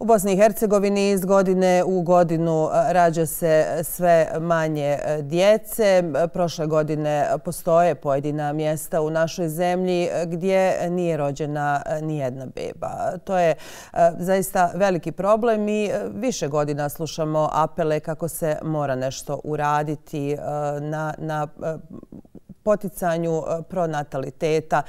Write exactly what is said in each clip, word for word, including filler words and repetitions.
U Bosni i Hercegovini iz godine u godinu rađa se sve manje djece. Prošle godine postoje pojedina mjesta u našoj zemlji gdje nije rođena nijedna beba. To je zaista veliki problem i više godina slušamo apele kako se mora nešto uraditi na učinjenju poticanju pronataliteta,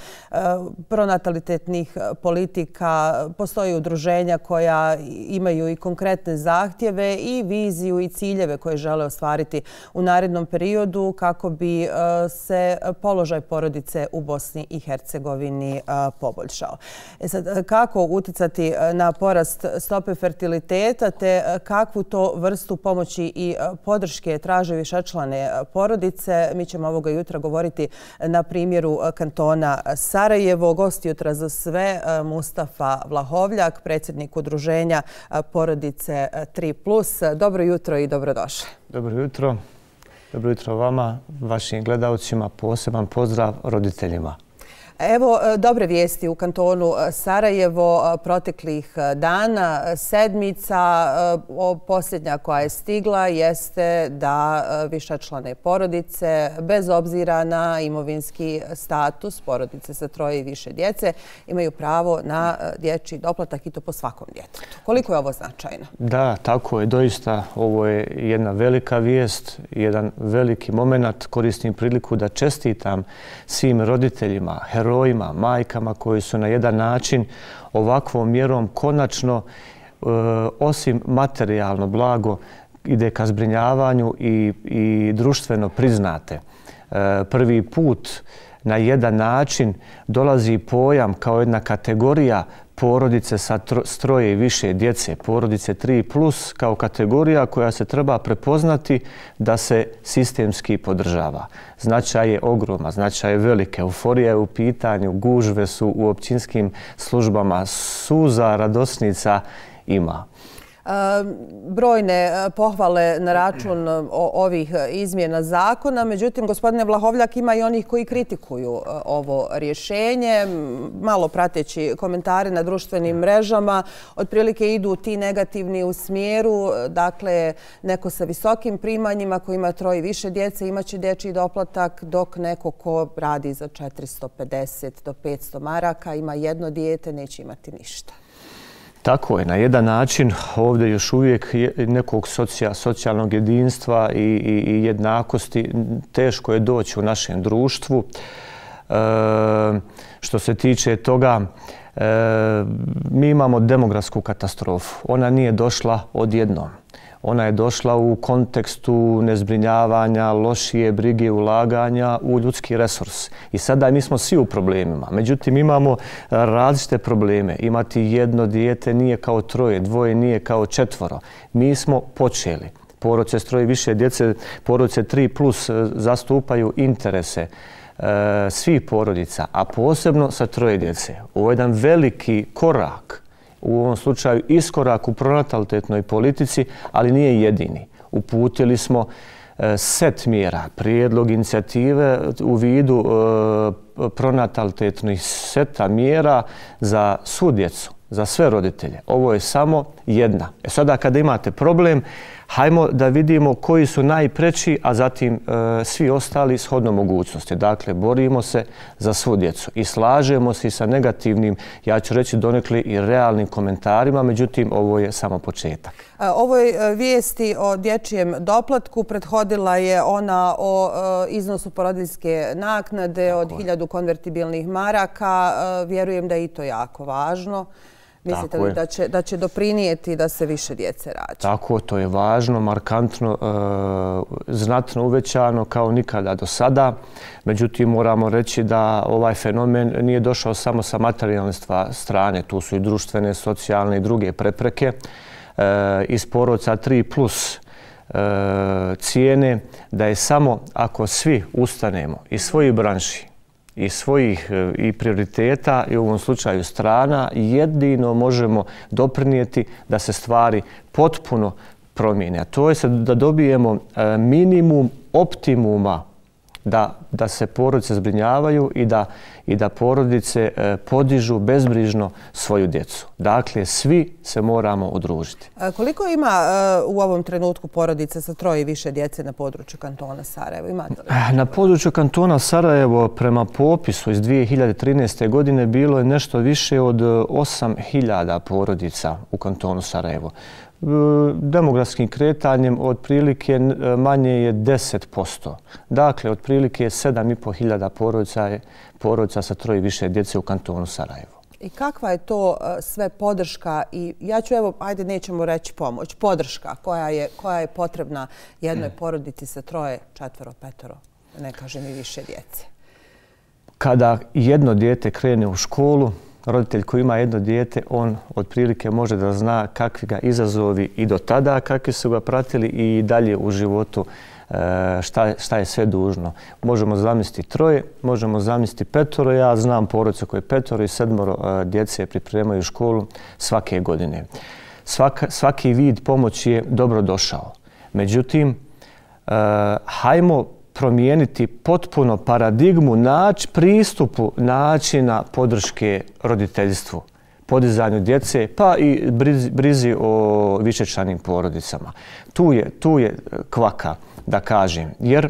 pronatalitetnih politika. Postoje udruženja koja imaju i konkretne zahtjeve i viziju i ciljeve koje žele ostvariti u narednom periodu kako bi se položaj porodice u Bosni i Hercegovini poboljšao. E sad, kako uticati na porast stope fertiliteta te kakvu to vrstu pomoći i podrške traže višečlane porodice? Mi ćemo ovoga jutra govoriti na primjeru kantona Sarajevo. Gost Jutra za sve Mustafa Vlahovljak, predsjednik Udruženja porodice tri plus. Dobro jutro i dobrodošli. Dobro jutro. Dobro jutro vama, vašim gledalcima, poseban pozdrav roditeljima. Evo, dobre vijesti u kantonu Sarajevo proteklih dana, sedmica. Posljednja koja je stigla jeste da višečlane porodice, bez obzira na imovinski status, porodice sa troje i više djece, imaju pravo na dječji doplatak i to po svakom djetetu. Koliko je ovo značajno? Da, tako je. Doista ovo je jedna velika vijest, jedan veliki moment. Koristim priliku da čestitam svim roditeljima, herojima, herojima, majkama koji su na jedan način ovakvom mjerom konačno, osim materijalno blago, ide ka zbrinjavanju i društveno priznate. Prvi put na jedan način dolazi pojam kao jedna kategorija porodice sa troje i više djece, porodice tri plus, kao kategorija koja se treba prepoznati da se sistemski podržava. Značaj je ogroma, značaj je velike, euforija je u pitanju, gužve su u općinskim službama, suza radosnica ima. Brojne pohvale na račun ovih izmjena zakona. Međutim, gospodine Vlahovljak, ima i onih koji kritikuju ovo rješenje. Malo prateći komentare na društvenim mrežama, otprilike idu ti negativni u smjeru. Dakle, neko sa visokim primanjima koji ima troje i više djece imaće dječji doplatak, dok neko ko radi za četiristo pedeset do petsto maraka, ima jedno dijete, neće imati ništa. Tako je, na jedan način ovdje još uvijek nekog socijalnog jedinstva i jednakosti teško je doći u našem društvu. Što se tiče toga, mi imamo demografsku katastrofu. Ona nije došla odjednom. Ona je došla u kontekstu nezbrinjavanja, lošije brige, ulaganja u ljudski resurs. I sada mi smo svi u problemima. Međutim, imamo različite probleme. Imati jedno dijete nije kao troje, dvoje nije kao četvoro. Mi smo počeli. Porodice s troje više djece, porodice tri plus zastupaju interese svih porodica, a posebno sa troje djece. Ovo je jedan veliki korak, u ovom slučaju iskorak u pronatalitetnoj politici, ali nije jedini. Uputili smo set mjera, prijedlog inicijative u vidu pronatalitetnih seta mjera za svu djecu, za sve roditelje. Ovo je samo jedna. E sada kada imate problem, hajmo da vidimo koji su najpreći, a zatim svi ostali shodno mogućnosti. Dakle, borimo se za svu djecu i slažemo se i sa negativnim, ja ću reći donekle i realnim komentarima, međutim ovo je samo početak. Ovoj vijesti o dječjem doplatku prethodila je ona o iznosu porodiljske naknade od hiljadu konvertibilnih maraka. Vjerujem da je i to jako važno. Mislite li da će doprinijeti da se više djece rađa? Tako, to je važno, markantno, znatno uvećano kao nikada do sada. Međutim, moramo reći da ovaj fenomen nije došao samo sa materijalne strane. Tu su i društvene, socijalne i druge prepreke. Iz porodica tri plus cijene da je samo ako svi ustanemo iz svojih branši, i svojih i prioriteta, i u ovom slučaju strana, jedino možemo doprinijeti da se stvari potpuno promijene. A to je da dobijemo minimum optimuma, da da se porodice zbrinjavaju i da porodice podižu bezbrižno svoju djecu. Dakle, svi se moramo udružiti. Koliko ima u ovom trenutku porodica sa troje i više djece na području kantona Sarajevo? Na području kantona Sarajevo prema popisu iz dvije hiljade trinaeste. godine bilo je nešto više od osam hiljada porodica u kantonu Sarajevo. Demografskim kretanjem otprilike manje je deset posto. Dakle, otprilike sedam i po hiljada porodica sa troje i više djece u kantonu Sarajevo. I kakva je to sve podrška i ja ću, evo, ajde nećemo reći pomoć, podrška koja je potrebna jednoj porodici sa troje, četvero, petoro, ne kažem i više djece? Kada jedno dijete krene u školu, roditelj koji ima jedno dijete, on otprilike može da zna kakvi ga izazovi i do tada, kakvi su ga pratili i dalje u životu, šta je sve dužno. Možemo zamisliti troje, možemo zamisliti petoro. Ja znam porodicu koje je petoro i sedmoro djece pripremaju školu svake godine. Svaki vid pomoći je dobrodošao. Međutim, hajmo promijeniti potpuno paradigmu pristupu načina podrške roditeljstvu, podizanju djece, pa i brizi o višečlanim porodicama. Tu je kvaka, da kažem, jer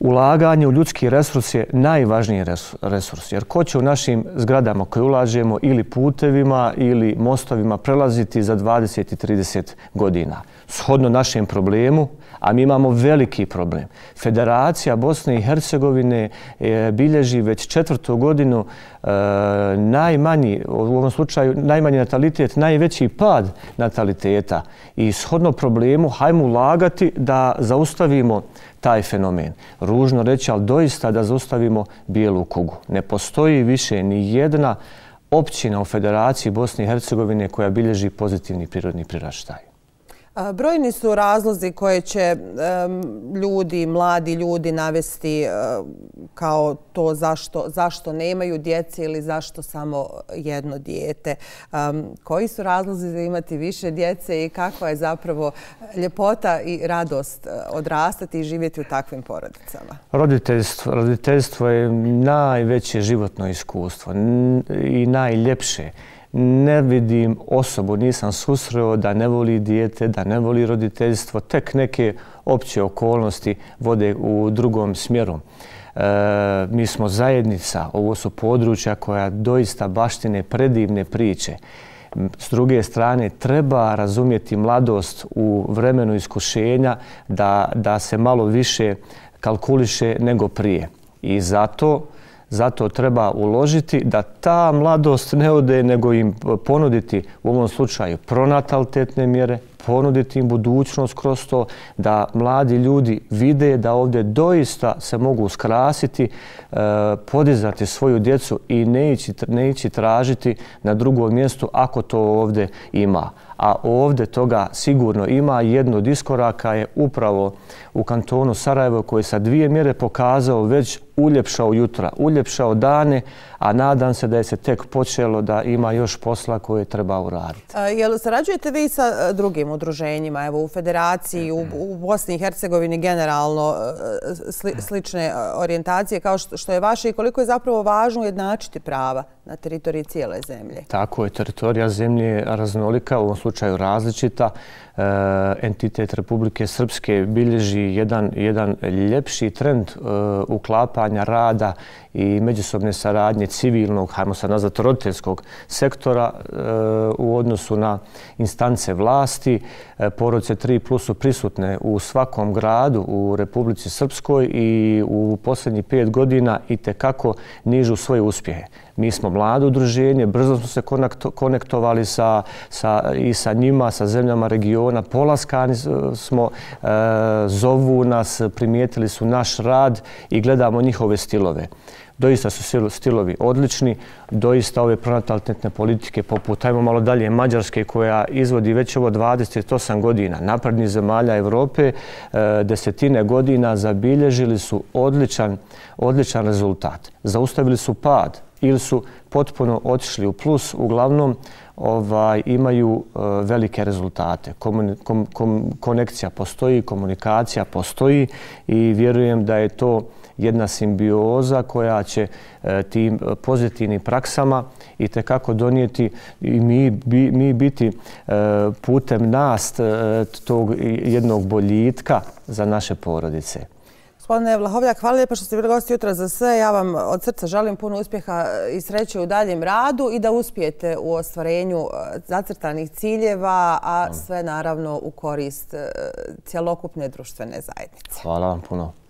ulaganje u ljudski resurs je najvažniji resurs. Jer ko će u našim zgradama koje ulažemo ili putevima ili mostovima prelaziti za dvadeset i trideset godina? Shodno našem problemu, a mi imamo veliki problem. Federacija Bosne i Hercegovine bilježi već četvrtu godinu najmanji, u ovom slučaju najmanji natalitet, najveći pad nataliteta. I shodno problemu hajmo ulagati da zaustavimo taj fenomen. Ružno reći, ali doista da zaustavimo bijelu kugu. Ne postoji više ni jedna općina u Federaciji Bosne i Hercegovine koja bilježi pozitivni prirodni priraštaj. Brojni su razlozi koje će ljudi, mladi ljudi navesti kao to zašto nemaju djece ili zašto samo jedno dijete. Koji su razlozi za imati više djece i kakva je zapravo ljepota i radost odrastati i živjeti u takvim porodicama? Roditeljstvo je najveće životno iskustvo i najljepše. Ne vidim osobu, nisam susreo da ne voli dijete, da ne voli roditeljstvo. Tek neke opće okolnosti vode u drugom smjeru. Mi smo zajednica, ovo su područja koja doista baštine predivne priče. S druge strane, treba razumjeti mladost u vremenu iskušenja da se malo više kalkuliše nego prije. I zato... Zato treba uložiti da ta mladost ne ode, nego im ponuditi u ovom slučaju pronatalitetne mjere, ponuditi im budućnost kroz to da mladi ljudi vide da ovdje doista se mogu skrasiti, podizati svoju djecu i ne ići tražiti na drugom mjestu ako to ovdje ima. A ovdje toga sigurno ima. Jedno od iskoraka je upravo u kantonu Sarajevo koji je sa dvije mjere pokazao već uljepšao jutra, uljepšao dane, a nadam se da je se tek počelo, da ima još posla koje treba uraditi. Jel sarađujete vi sa drugim udruženjima, evo u Federaciji, u Bosni i Hercegovini generalno slične orijentacije kao što je vaše i koliko je zapravo važno ujednačiti prava na teritoriji cijele zemlje? Tako je, teritorija zemlje je raznolika, u ovom slučaju različita. Entitet Republike Srpske bilježi jedan ljepši trend uklapanja rada i međusobne saradnje civilnog, hajmo sad nazvati roditeljskog sektora u odnosu na instance vlasti. Porodice tri plus su prisutne u svakom gradu u Republici Srpskoj i u posljednjih pet godina i tekako nižu svoje uspjehe. Mi smo mlado udruženje, brzo smo se konektovali i sa njima, sa zemljama regiona. Polaskani smo, zovu nas, primijetili su naš rad i gledamo njihove stilove. Doista su stilovi odlični, doista ove pronatalitetne politike poput, ajmo malo dalje, Mađarske koja izvodi već ovo dvadeset osam godina, naprednih zemalja Evrope, desetine godina zabilježili su odličan rezultat. Zaustavili su pad ili su potpuno otišli u plus, uglavnom imaju velike rezultate. Konekcija postoji, komunikacija postoji i vjerujem da je to jedna simbioza koja će tim pozitivnim praksama i tekako donijeti i mi biti putem nas tog jednog boljitka za naše porodice. Gospodine Vlahovljak, hvala lijepa što ste bili gosti Jutra za sve. Ja vam od srca želim puno uspjeha i sreće u daljem radu i da uspijete u ostvarenju zacrtanih ciljeva, a sve naravno u korist cjelokupne društvene zajednice. Hvala vam puno.